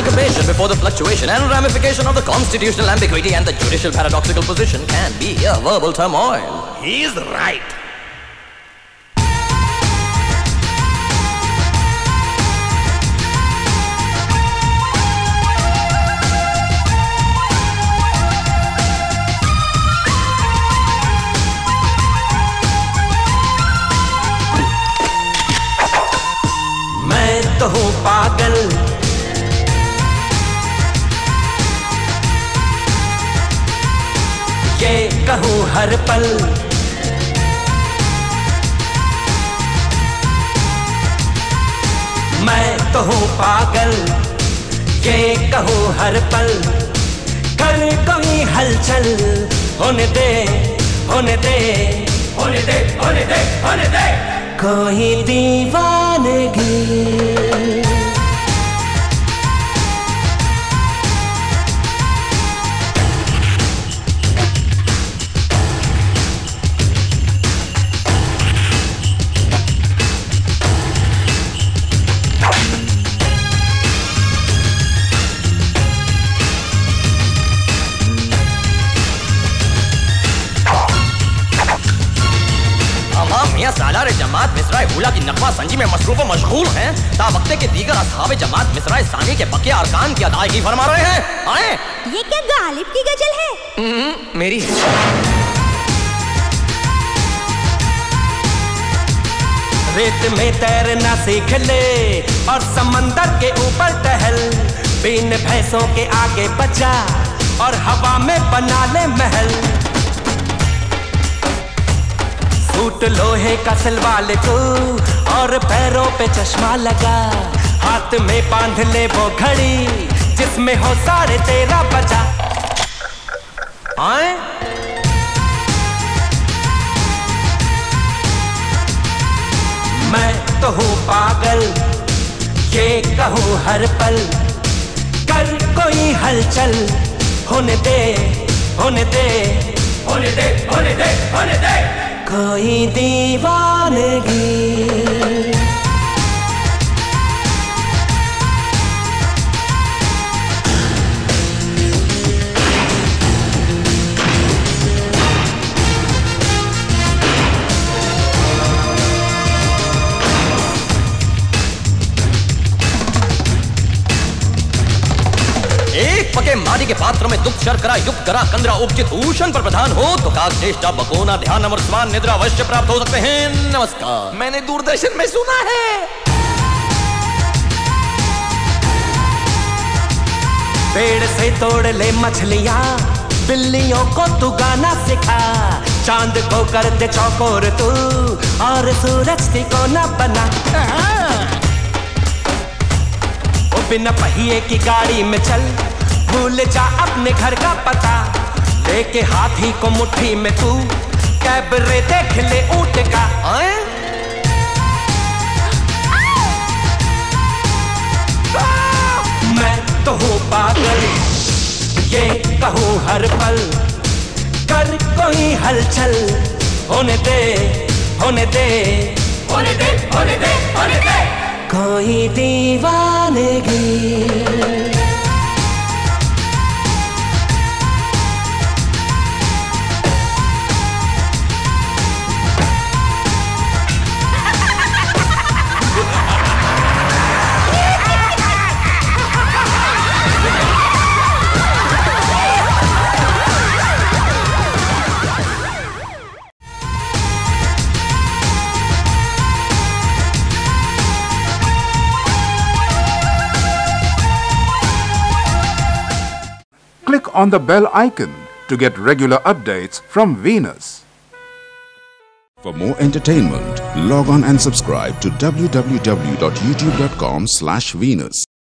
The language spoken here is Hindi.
amalgamation before the fluctuation and ramification of the constitutional ambiguity and the judicial paradoxical position can be a verbal turmoil. He's right. मैं तो हूँ पागल, ये कहूँ हर पल, मैं तो हूँ पागल, ये कहूँ हर पल, कर कोई हलचल, होने दे, होने दे, होने दे, होने दे, होने दे, कोई दीवानगी सालारे जमात मिसराए हुला की नकवा संजी में मसरूफ मशगूल हैं, तावक्ते के दीगर असहाबे जमात मिसराए सानी के बकिया अरकान की अदायगी फरमा रहे हैं। आए, ये क्या गालिब की गजल है? मेरी रेत में तैरना सीख ले और समंदर के ऊपर टहल, बिन भैंसों के आगे बचा और हवा में बना ले महल, सूट लोहे का सलवाले को और पैरों पे चश्मा लगा, हाथ में बांध ले वो घड़ी जिसमें हो सारे तेरा बजा। आए मैं तो हूँ पागल, ये कहूँ हर पल, कर कोई हलचल, होने दे, होने दे, होने दे, होने दे, होने दे, कोई दीवानगी। एक पके मारी के पात्र में दुख शर्करा युक्त करा कंदरा उपचित ऊषण पर प्रधान हो तो काक चेष्टा बकोना ध्यान अमृतवान निद्रा अवश्य प्राप्त हो सकते हैं। नमस्कार। मैंने दूरदर्शन में सुना है पेड़ से तोड़ ले मछलियाँ, बिल्लियों को तू गाना सिखा, चांद को कर दे चौकोर तू और सूरज की को न बना, बिना पहिए की गाड़ी में चल, भूल जा अपने घर का पता, लेके हाथी को मुट्ठी में तू, कैबरे देख ले ऊँट का। मैं तो हूँ पागल, ये कहूँ हर पल, कर कोई हलचल, होने दे, होने दे, होने दे, होने दे, होने दे, कोई दीवानगी। Click on the bell icon to get regular updates from Venus. For more entertainment, log on and subscribe to www.youtube.com/Venus.